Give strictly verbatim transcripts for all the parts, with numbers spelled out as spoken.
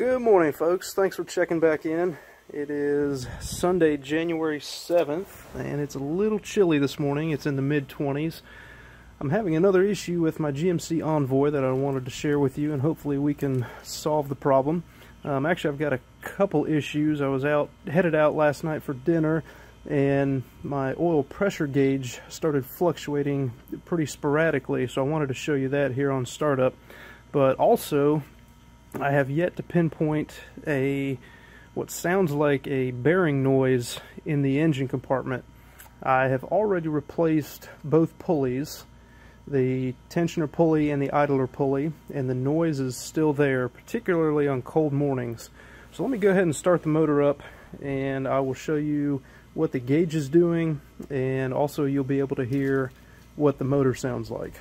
Good morning, folks. Thanks for checking back in. It is Sunday, January seventh, and it's a little chilly this morning. It's in the mid twenties. I'm having another issue with my G M C Envoy that I wanted to share with you, and hopefully we can solve the problem. Um, actually, I've got a couple issues. I was out headed out last night for dinner, and my oil pressure gauge started fluctuating pretty sporadically, so I wanted to show you that here on startup. But also, I have yet to pinpoint a what sounds like a bearing noise in the engine compartment. I have already replaced both pulleys, the tensioner pulley and the idler pulley, and the noise is still there, particularly on cold mornings. So let me go ahead and start the motor up, and I will show you what the gauge is doing, and also you'll be able to hear what the motor sounds like.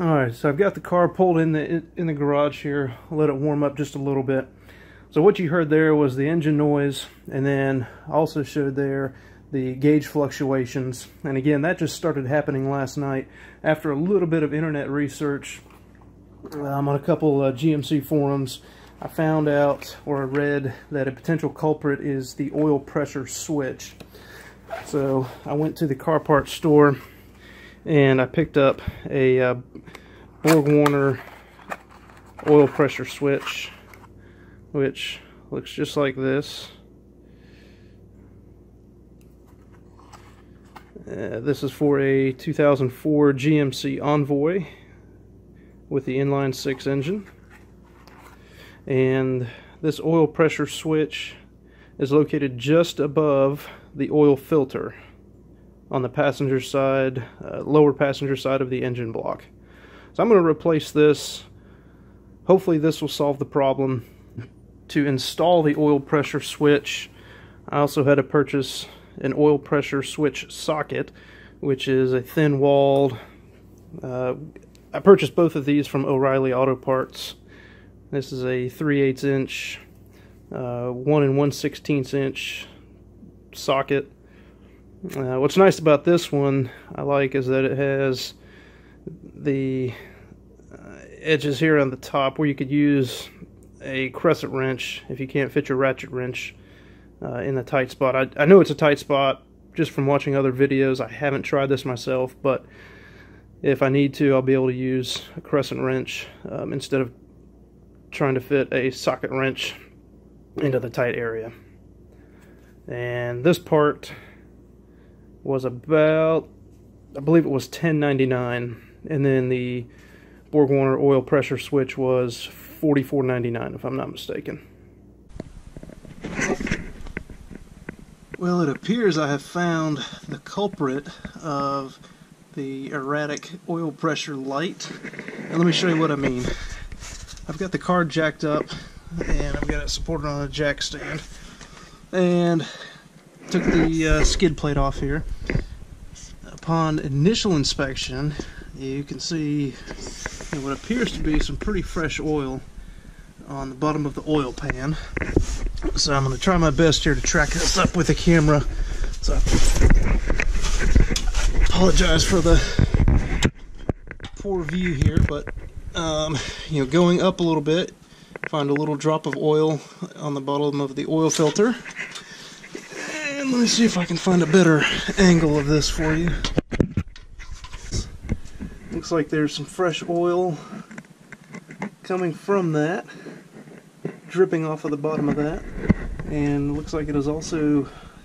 Alright, so I've got the car pulled in the in the garage here. I'll let it warm up just a little bit. So what you heard there was the engine noise, and then I also showed there the gauge fluctuations. And again, that just started happening last night after a little bit of internet research um, on a couple uh, G M C forums. I found out, or I read, that a potential culprit is the oil pressure switch. So I went to the car parts store, and I picked up a uh, Borg Warner oil pressure switch, which looks just like this. Uh, this is for a two thousand four G M C Envoy with the inline six engine, and this oil pressure switch is located just above the oil filter on the passenger side, uh, lower passenger side of the engine block. So I'm going to replace this. Hopefully this will solve the problem. To install the oil pressure switch, I also had to purchase an oil pressure switch socket, which is a thin-walled. Uh, I purchased both of these from O'Reilly Auto Parts. This is a three eighths inch, uh, one and one sixteenth inch socket. Uh, what's nice about this one I like is that it has the uh, edges here on the top where you could use a crescent wrench if you can't fit your ratchet wrench uh, in the tight spot. I, I know it's a tight spot just from watching other videos. I haven't tried this myself, but if I need to, I'll be able to use a crescent wrench um, instead of trying to fit a socket wrench into the tight area. And this part was about, I believe it was ten ninety-nine, and then the Borg Warner oil pressure switch was forty-four ninety-nine, if I'm not mistaken. Well, it appears I have found the culprit of the erratic oil pressure light, and let me show you what I mean. I've got the car jacked up, and I've got it supported on a jack stand, and took the uh, skid plate off here. Upon initial inspection, you can see what appears to be some pretty fresh oil on the bottom of the oil pan. So I'm going to try my best here to track this up with the camera. So I apologize for the poor view here, but um, you know, going up a little bit, find a little drop of oil on the bottom of the oil filter. Let me see if I can find a better angle of this for you. Looks like there's some fresh oil coming from that, dripping off of the bottom of that, and looks like it is also, you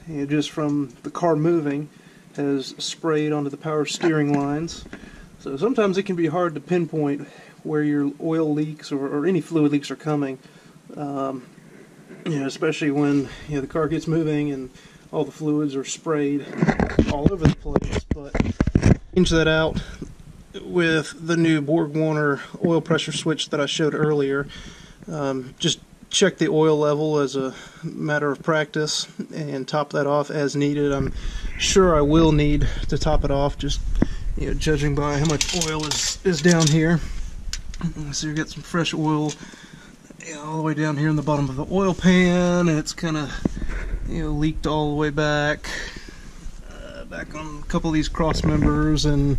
know, just from the car moving, has sprayed onto the power steering lines. So sometimes it can be hard to pinpoint where your oil leaks or, or any fluid leaks are coming, um, you know, especially when you know the car gets moving and all the fluids are sprayed all over the place. But change that out with the new Borg Warner oil pressure switch that I showed earlier. Um, just check the oil level as a matter of practice and top that off as needed. I'm sure I will need to top it off, just you know, judging by how much oil is, is down here. So you've got some fresh oil all the way down here in the bottom of the oil pan, and it's kind of you know leaked all the way back, uh, back on a couple of these cross members, and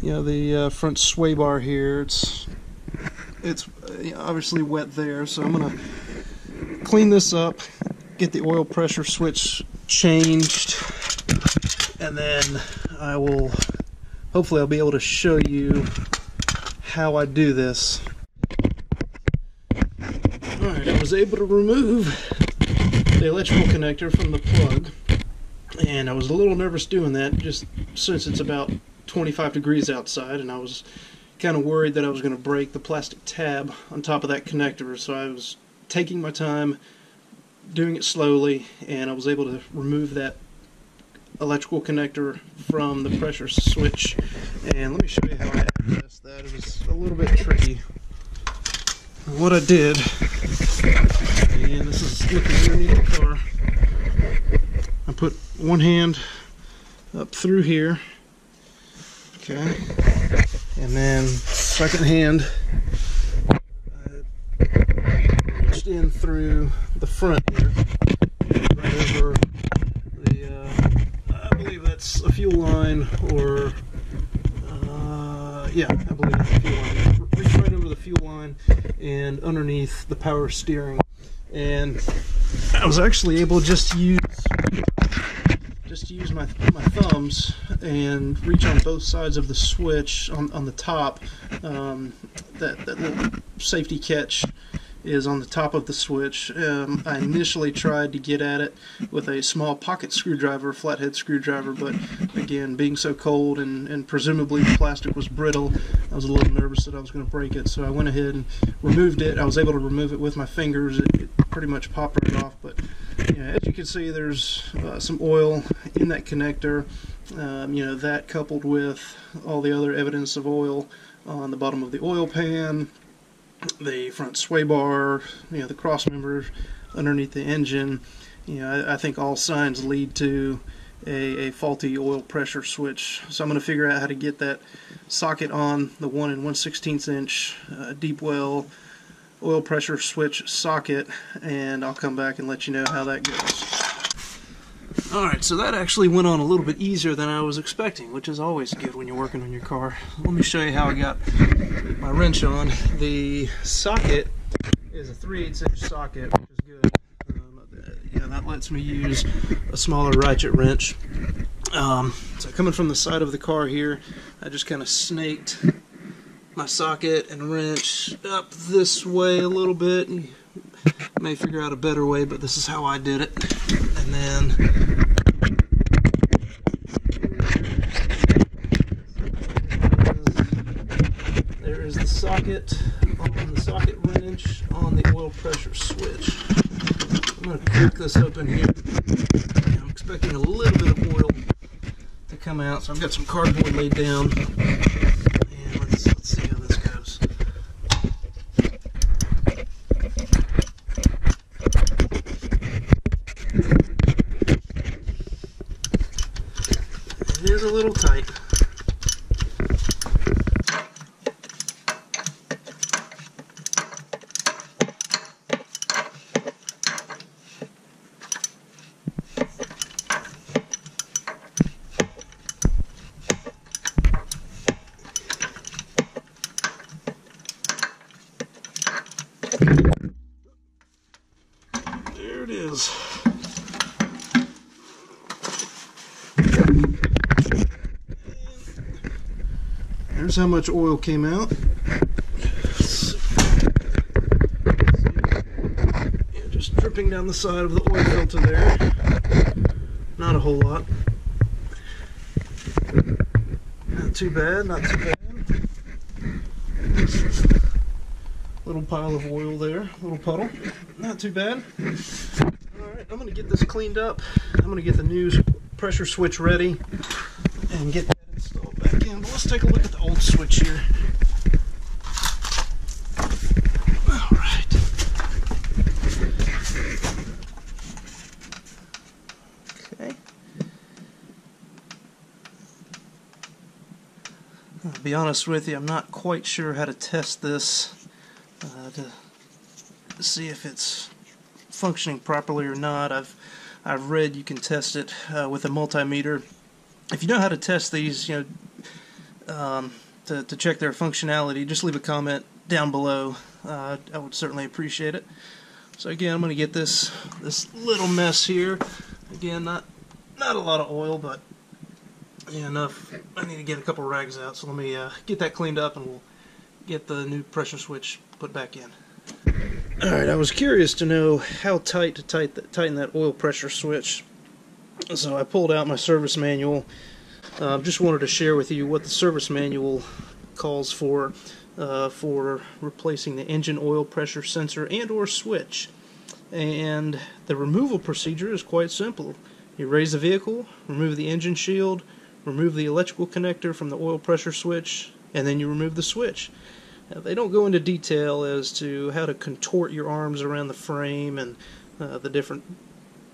you know the uh, front sway bar here. It's it's obviously wet there, so I'm gonna clean this up, get the oil pressure switch changed, and then I will hopefully I'll be able to show you how I do this. Alright, I was able to remove the electrical connector from the plug, and I was a little nervous doing that just since it's about twenty-five degrees outside, and I was kind of worried that I was going to break the plastic tab on top of that connector. So I was taking my time, doing it slowly, and I was able to remove that electrical connector from the pressure switch. And let me show you how I accessed that. It was a little bit tricky. What I did, and this is looking underneath the car, I put one hand up through here, okay, and then second hand I reached in through the front here, right over the, uh, I believe that's a fuel line, or Yeah, I believe it's the fuel line. Reach right over the fuel line and underneath the power steering. And I was actually able just to use just to use my my thumbs and reach on both sides of the switch on, on the top. Um, that, that little safety catch is on the top of the switch. Um, I initially tried to get at it with a small pocket screwdriver, flathead screwdriver, but again, being so cold and, and presumably the plastic was brittle, I was a little nervous that I was going to break it, so I went ahead and removed it. I was able to remove it with my fingers. It, it pretty much popped right off, but you know, as you can see, there's uh, some oil in that connector. Um, you know, that coupled with all the other evidence of oil on the bottom of the oil pan, the front sway bar, you know, the cross members underneath the engine, you know, I, I think all signs lead to a, a faulty oil pressure switch. So I'm going to figure out how to get that socket on the one and one sixteenth inch uh, deep well oil pressure switch socket, and I'll come back and let you know how that goes. Alright, so that actually went on a little bit easier than I was expecting, which is always good when you're working on your car. Let me show you how I got my wrench on. The socket is a three eighths inch socket, which is good. Um, yeah, that lets me use a smaller ratchet wrench. Um, so coming from the side of the car here, I just kind of snaked my socket and wrench up this way a little bit. You may figure out a better way, but this is how I did it. And then socket on the socket wrench on the oil pressure switch. I'm going to crack this open here. I'm expecting a little bit of oil to come out, so I've got some cardboard laid down. And let's, let's see how this goes. It is a little tight. There it is. And there's how much oil came out. It's, yeah, just dripping down the side of the oil filter there. Not a whole lot. Not too bad, not too bad. Little pile of oil there, little puddle. Not too bad. Alright, I'm going to get this cleaned up. I'm going to get the new pressure switch ready and get that installed back in. But let's take a look at the old switch here. I'll be honest with you, I'm not quite sure how to test this uh, to see if it's functioning properly or not. I've I've read you can test it uh, with a multimeter. If you know how to test these, you know, um, to to check their functionality, just leave a comment down below. Uh, I would certainly appreciate it. So again, I'm going to get this this little mess here. Again, not not a lot of oil, but. Yeah, enough. I need to get a couple rags out, so let me uh, get that cleaned up and we'll get the new pressure switch put back in. Alright, I was curious to know how tight to tight th tighten that oil pressure switch, so I pulled out my service manual. Uh, just wanted to share with you what the service manual calls for uh, for replacing the engine oil pressure sensor and or switch. And the removal procedure is quite simple. You raise the vehicle, remove the engine shield, remove the electrical connector from the oil pressure switch, and then you remove the switch. Now, they don't go into detail as to how to contort your arms around the frame and uh, the different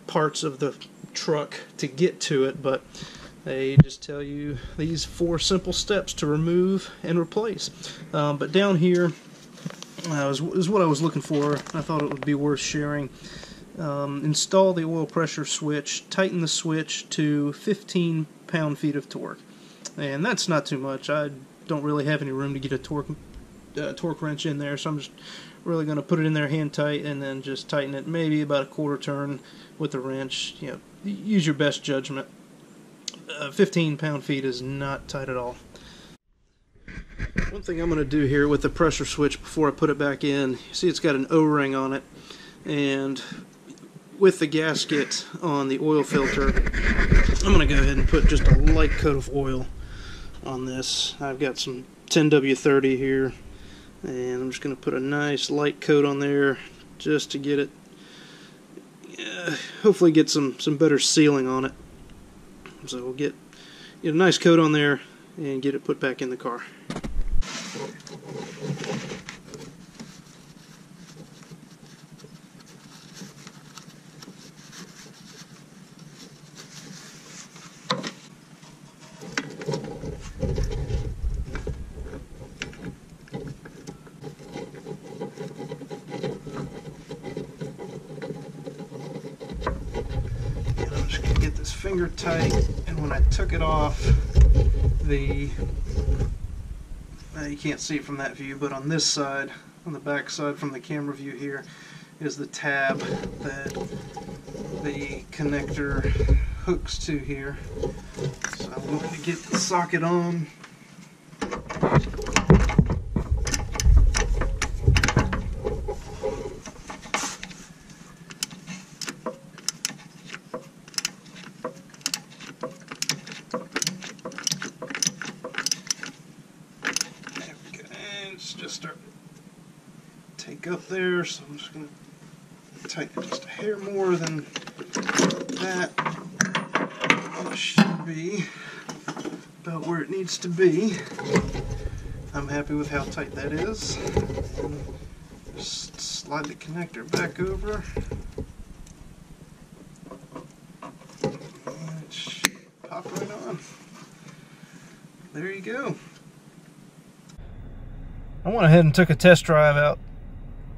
parts of the truck to get to it, but they just tell you these four simple steps to remove and replace. Um, but down here uh, is, is what I was looking for. I thought it would be worth sharing. Um, install the oil pressure switch, tighten the switch to fifteen pound-feet of torque, and that's not too much. I don't really have any room to get a torque uh, torque wrench in there, so I'm just really going to put it in there hand tight and then just tighten it maybe about a quarter turn with the wrench. You know, use your best judgment. Uh, fifteen pound-feet is not tight at all. One thing I'm going to do here with the pressure switch before I put it back in, you see it's got an O-ring on it, and with the gasket on the oil filter, I'm going to go ahead and put just a light coat of oil on this. I've got some ten W thirty here, and I'm just going to put a nice light coat on there just to get it, uh, hopefully get some, some better sealing on it. So we'll get, get a nice coat on there and get it put back in the car. Finger tight, and when I took it off, the uh, you can't see it from that view, but on this side, on the back side from the camera view here, is the tab that the connector hooks to here. So I'm going to get the socket on. Up there, so I'm just going to tighten it just a hair more than that. It should be about where it needs to be. I'm happy with how tight that is. Just slide the connector back over. And it should pop right on. There you go. I went ahead and took a test drive out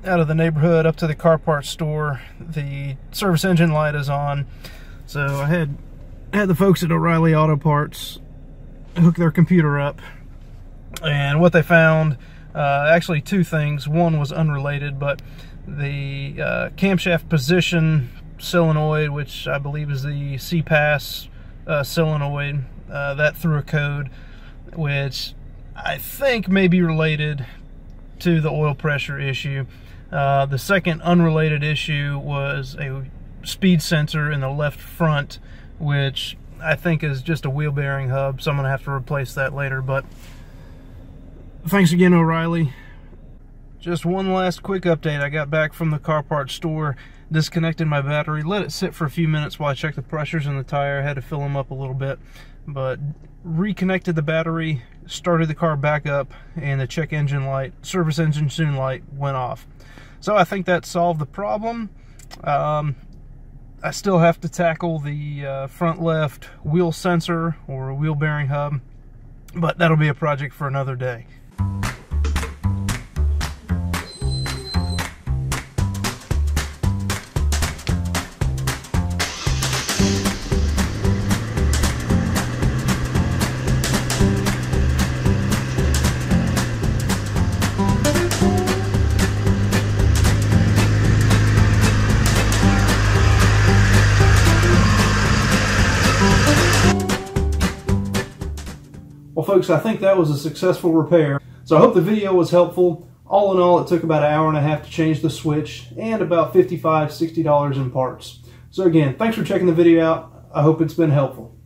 out of the neighborhood up to the car parts store. The service engine light is on, so I had had the folks at O'Reilly Auto Parts hook their computer up, and what they found, uh, actually two things. One was unrelated, but the uh, camshaft position solenoid, which I believe is the C P A S uh, solenoid, uh, that threw a code, which I think may be related to the oil pressure issue. Uh, the second unrelated issue was a speed sensor in the left front, which I think is just a wheel bearing hub, so I'm gonna have to replace that later. But thanks again, O'Reilly. Just one last quick update. I got back from the car parts store, disconnected my battery, let it sit for a few minutes while I checked the pressures in the tire. I had to fill them up a little bit, but reconnected the battery, started the car back up, and the check engine light, service engine soon light, went off. So I think that solved the problem. Um, I still have to tackle the uh, front left wheel sensor or wheel bearing hub, but that'll be a project for another day. Well, folks, I think that was a successful repair, so I hope the video was helpful. All in all, it took about an hour and a half to change the switch and about fifty-five, sixty dollars in parts. So again, thanks for checking the video out. I hope it's been helpful.